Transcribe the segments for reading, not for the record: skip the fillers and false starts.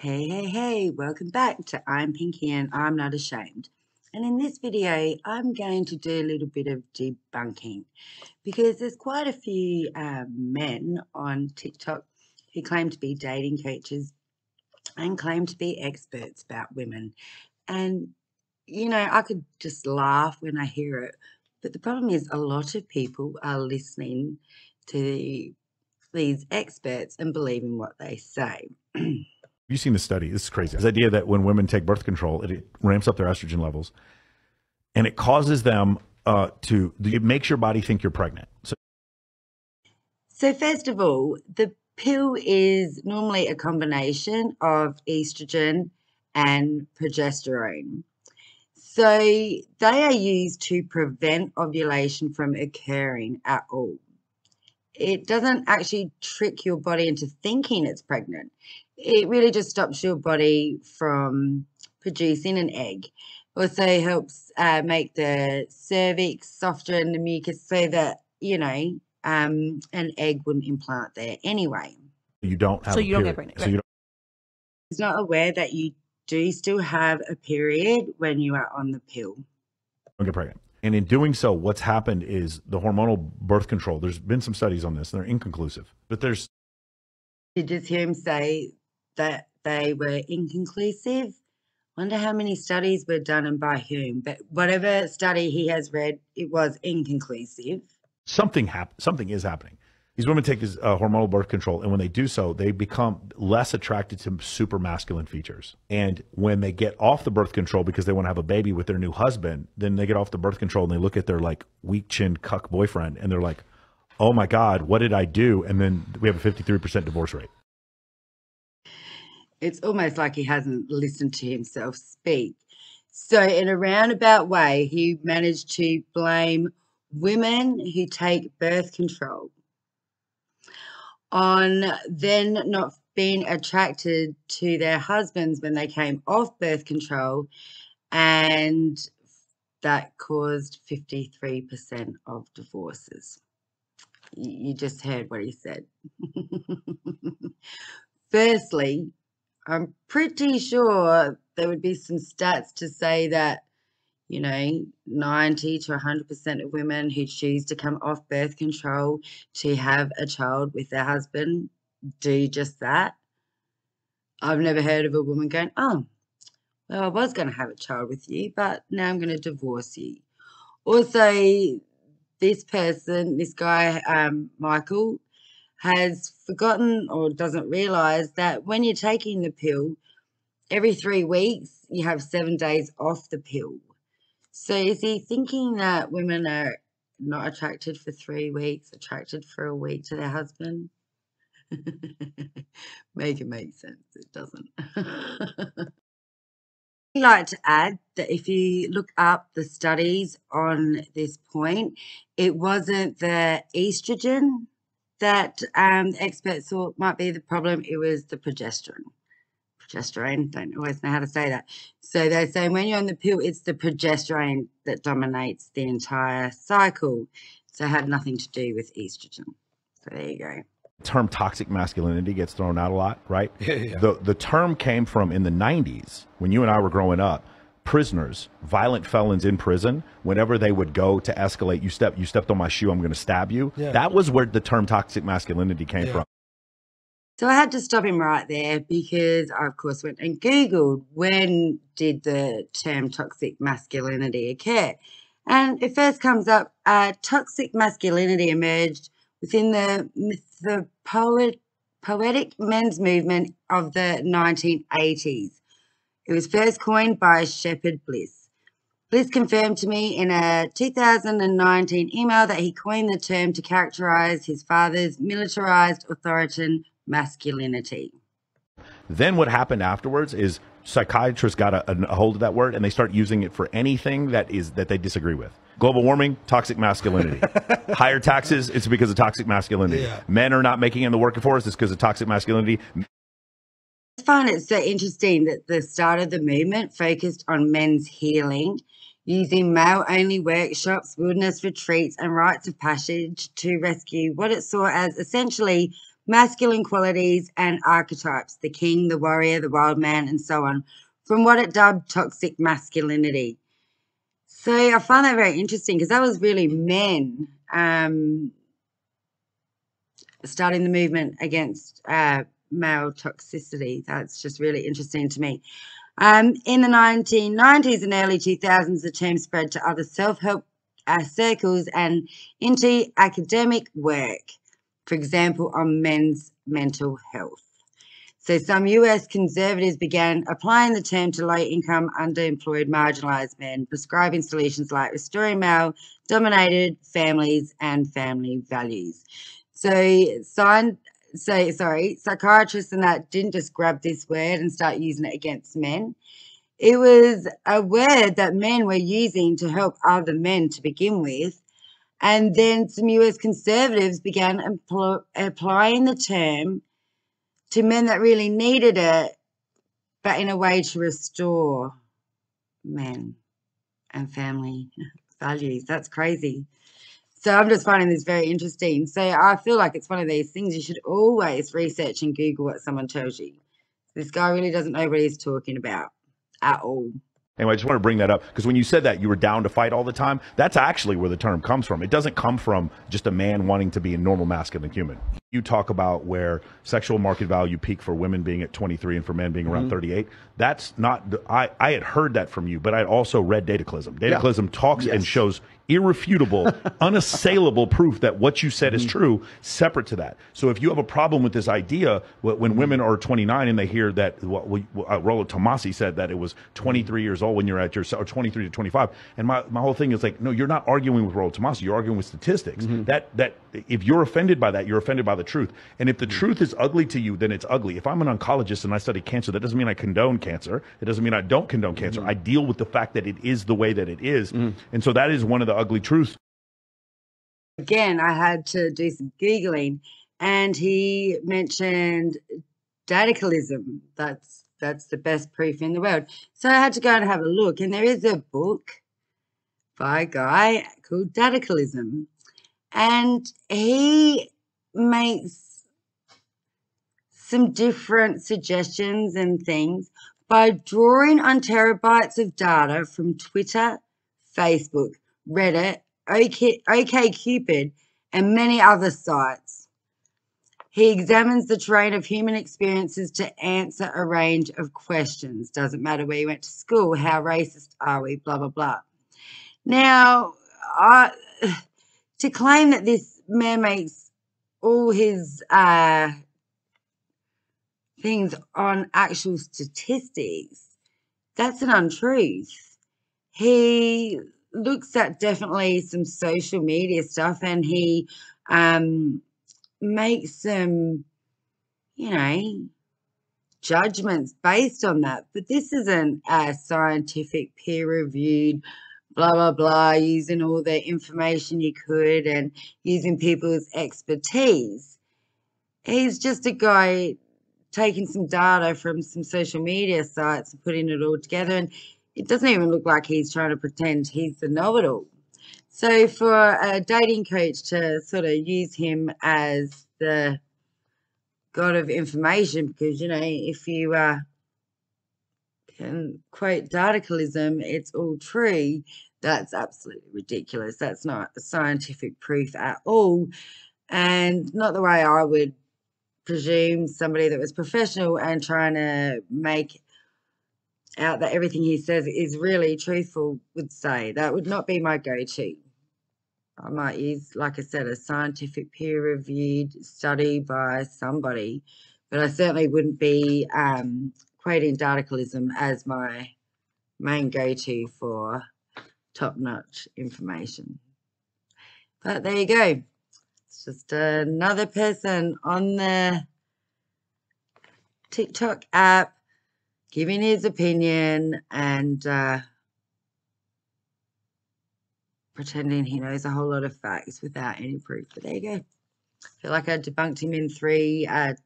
Hey, welcome back to I'm Pinky and I'm Not Ashamed. And in this video, I'm going to do a little bit of debunking because there's quite a few men on TikTok who claim to be dating coaches and claim to be experts about women. And, you know, I could just laugh when I hear it, but the problem is a lot of people are listening to these experts and believing what they say. Have you seen the study? This is crazy. This idea that when women take birth control, it ramps up their estrogen levels, and it causes them it makes your body think you're pregnant. So first of all, the pill is normally a combination of estrogen and progesterone. So they are used to prevent ovulation from occurring at all. It doesn't actually trick your body into thinking it's pregnant. It really just stops your body from producing an egg. Also helps make the cervix softer and the mucus so that, you know, an egg wouldn't implant there anyway. You don't have a period. So you don't get pregnant. So you don't. It's not aware that you do still have a period when you are on the pill. Don't get pregnant. And in doing so, what's happened is the hormonal birth control, there's been some studies on this, and they're inconclusive. But there's... You just hear him say that they were inconclusive. Wonder how many studies were done and by whom, but whatever study he has read, it was inconclusive. Something is happening. These women take this hormonal birth control, and when they do so, they become less attracted to super masculine features. And when they get off the birth control because they want to have a baby with their new husband, then they get off the birth control and they look at their like weak-chinned cuck boyfriend and they're like, oh my God, what did I do? And then we have a 53% divorce rate. It's almost like he hasn't listened to himself speak. So in a roundabout way, he managed to blame women who take birth control on then not being attracted to their husbands when they came off birth control, and that caused 53% of divorces. You just heard what he said. Firstly, I'm pretty sure there would be some stats to say that, you know, 90 to 100% of women who choose to come off birth control to have a child with their husband do just that. I've never heard of a woman going, oh, well, I was going to have a child with you, but now I'm going to divorce you. Also, this guy, Michael, has forgotten or doesn't realise that when you're taking the pill, every 3 weeks you have 7 days off the pill. So is he thinking that women are not attracted for 3 weeks, attracted for a week to their husband? Make it make sense. It doesn't. I'd like to add that if you look up the studies on this point, it wasn't the estrogen that experts thought might be the problem, it was the progesterone. Progesterone, don't always know how to say that. So they're saying when you're on the pill, it's the progesterone that dominates the entire cycle. So it had nothing to do with estrogen. So there you go. The term toxic masculinity gets thrown out a lot, right? Yeah. The term came from in the 90s, when you and I were growing up, prisoners, violent felons in prison, whenever they would go to escalate, you stepped on my shoe, I'm going to stab you. Yeah. That was where the term toxic masculinity came from. So I had to stop him right there because I, of course, went and Googled when did the term toxic masculinity occur. And it first comes up, toxic masculinity emerged within the poetic men's movement of the 1980s. It was first coined by Shepherd Bliss. Bliss confirmed to me in a 2019 email that he coined the term to characterize his father's militarized authoritarian masculinity. Then what happened afterwards is psychiatrists got a hold of that word and they start using it for anything that they disagree with. Global warming, toxic masculinity. Higher taxes, it's because of toxic masculinity. Yeah. Men are not making it in the workforce, it's because of toxic masculinity. I find it so interesting that the start of the movement focused on men's healing, using male-only workshops, wilderness retreats, and rites of passage to rescue what it saw as essentially masculine qualities and archetypes, the king, the warrior, the wild man, and so on, from what it dubbed toxic masculinity. So I found that very interesting because that was really men starting the movement against male toxicity. That's just really interesting to me. In the 1990s and early 2000s, the term spread to other self-help circles and into academic work, for example, on men's mental health. So some US conservatives began applying the term to low-income, underemployed, marginalized men, prescribing solutions like restoring male-dominated families and family values. Psychiatrists and that didn't just grab this word and start using it against men. It was a word that men were using to help other men to begin with. And then some US conservatives began applying the term to men that really needed it, but in a way to restore men and family values. That's crazy. So I'm just finding this very interesting. So I feel like it's one of these things you should always research and Google what someone tells you. This guy really doesn't know what he's talking about at all. Anyway, I just want to bring that up because when you said that you were down to fight all the time, that's actually where the term comes from. It doesn't come from just a man wanting to be a normal masculine human. You talk about where sexual market value peak for women being at 23 and for men being around 38. That's not, I had heard that from you, but I also read Dataclysm. Dataclysm talks and shows irrefutable, unassailable proof that what you said is true, separate to that. So if you have a problem with this idea, when women are 29 and they hear that, Rollo Tomassi said that it was 23 years old when you're at your, or 23 to 25. And my whole thing is like, no, you're not arguing with Rollo Tomassi, you're arguing with statistics. That if you're offended by that, you're offended by the truth. And if the truth is ugly to you, then it's ugly. If I'm an oncologist and I study cancer, that doesn't mean I condone cancer. It doesn't mean I don't condone cancer. I deal with the fact that it is the way that it is. And so that is one of the ugly truth. Again, I had to do some Googling, and he mentioned Dataclysm. That's the best proof in the world. So I had to go and have a look, and there is a book by a guy called Dataclysm, and he makes some different suggestions and things by drawing on terabytes of data from Twitter, Facebook, Reddit, OkCupid, and many other sites. He examines the terrain of human experiences to answer a range of questions. Doesn't matter where you went to school, how racist are we, blah, blah, blah. Now, to claim that this man makes all his things on actual statistics, that's an untruth. He looks at definitely some social media stuff, and he makes some, you know, judgments based on that. But this isn't a scientific, peer-reviewed, blah, blah, blah, using all the information you could and using people's expertise. He's just a guy taking some data from some social media sites and putting it all together, and it doesn't even look like he's trying to pretend he's the know-it-all. So for a dating coach to sort of use him as the god of information, because, you know, if you can quote Dataclysm, it's all true, that's absolutely ridiculous. That's not scientific proof at all, and not the way I would presume somebody that was professional and trying to make out that everything he says is really truthful would say. That would not be my go-to. I might use, like I said, a scientific peer-reviewed study by somebody, but I certainly wouldn't be quoting Dataclysm as my main go-to for top-notch information. But there you go. It's just another person on the TikTok app giving his opinion and pretending he knows a whole lot of facts without any proof. But there you go. I feel like I debunked him in three of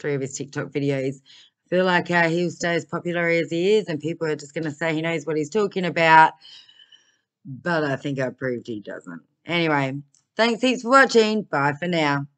his TikTok videos. I feel like he'll stay as popular as he is, and people are just going to say he knows what he's talking about. But I think I proved he doesn't. Anyway, thanks heaps for watching. Bye for now.